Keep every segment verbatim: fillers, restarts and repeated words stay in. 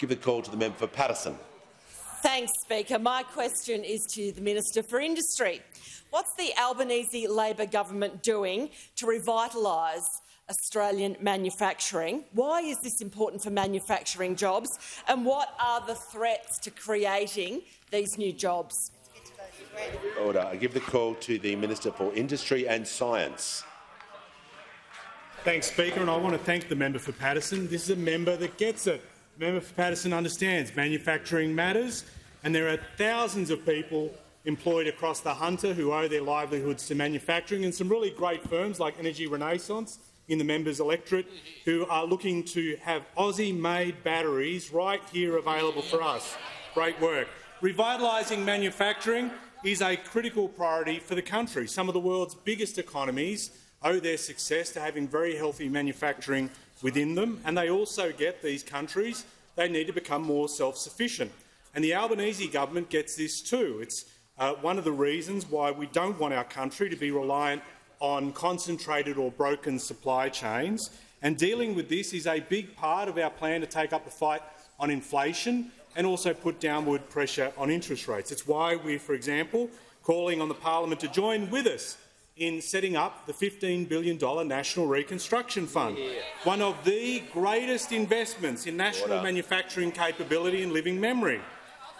give the call to the member for Paterson. Thanks, Speaker. My question is to the Minister for Industry. What's the Albanese Labor government doing to revitalise Australian manufacturing? Why is this important for manufacturing jobs, and what are the threats to creating these new jobs? Order. I give the call to the Minister for Industry and Science. Thanks, Speaker, and I want to thank the member for Paterson. This is a member that gets it. The member for Paterson understands manufacturing matters, and there are thousands of people employed across the Hunter who owe their livelihoods to manufacturing, and some really great firms like Energy Renaissance in the member's electorate who are looking to have Aussie-made batteries right here available for us. Great work. Revitalising manufacturing is a critical priority for the country. Some of the world's biggest economies owe their success to having very healthy manufacturing within them, and they also get these countries, they need to become more self-sufficient. And the Albanese government gets this too. It's uh, one of the reasons why we don't want our country to be reliant on concentrated or broken supply chains. And dealing with this is a big part of our plan to take up the fight on inflation and also put downward pressure on interest rates. It's why we're, for example, calling on the parliament to join with us in setting up the fifteen billion dollar National Reconstruction Fund, yeah. one of the greatest investments in national Order. manufacturing capability and living memory.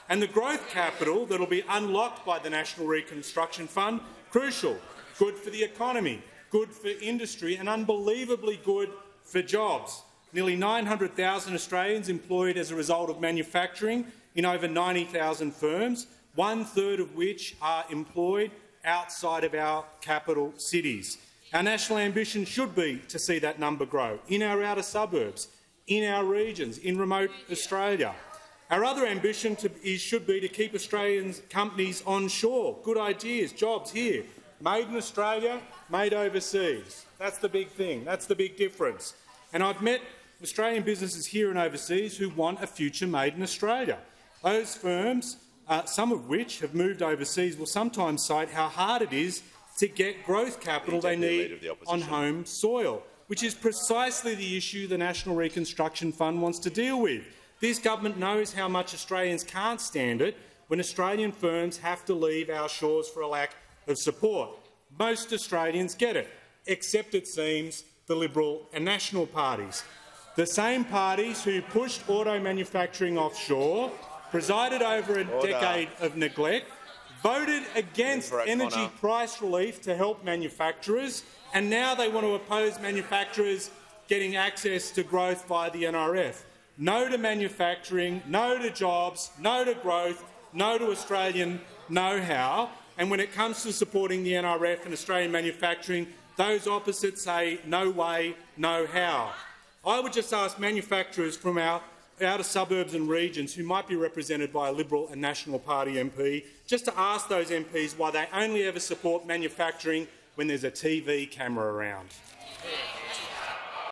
And the growth capital that will be unlocked by the National Reconstruction Fund, crucial, good for the economy, good for industry and unbelievably good for jobs. Nearly nine hundred thousand Australians employed as a result of manufacturing in over ninety thousand firms, one-third of which are employed outside of our capital cities. Our national ambition should be to see that number grow in our outer suburbs, in our regions, in remote Australia. Our other ambition to, is, should be to keep Australian companies onshore. Good ideas, jobs here. Made in Australia, made overseas. That's the big thing. That's the big difference. And I've met Australian businesses here and overseas who want a future made in Australia. Those firms, Uh, some of which have moved overseas, will sometimes cite how hard it is to get growth capital they need on home soil, which is precisely the issue the National Reconstruction Fund wants to deal with. This government knows how much Australians can't stand it when Australian firms have to leave our shores for a lack of support. Most Australians get it, except, it seems, the Liberal and National parties. The same parties who pushed auto manufacturing offshore, presided over a Order. decade of neglect, voted against energy Honor. price relief to help manufacturers, and now they want to oppose manufacturers getting access to growth via the N R F. No to manufacturing, no to jobs, no to growth, no to Australian know-how. And when it comes to supporting the N R F and Australian manufacturing, those opposites say no way, no how. I would just ask manufacturers from our outer suburbs and regions who might be represented by a Liberal and National Party M P, just to ask those M Ps why they only ever support manufacturing when there's a T V camera around.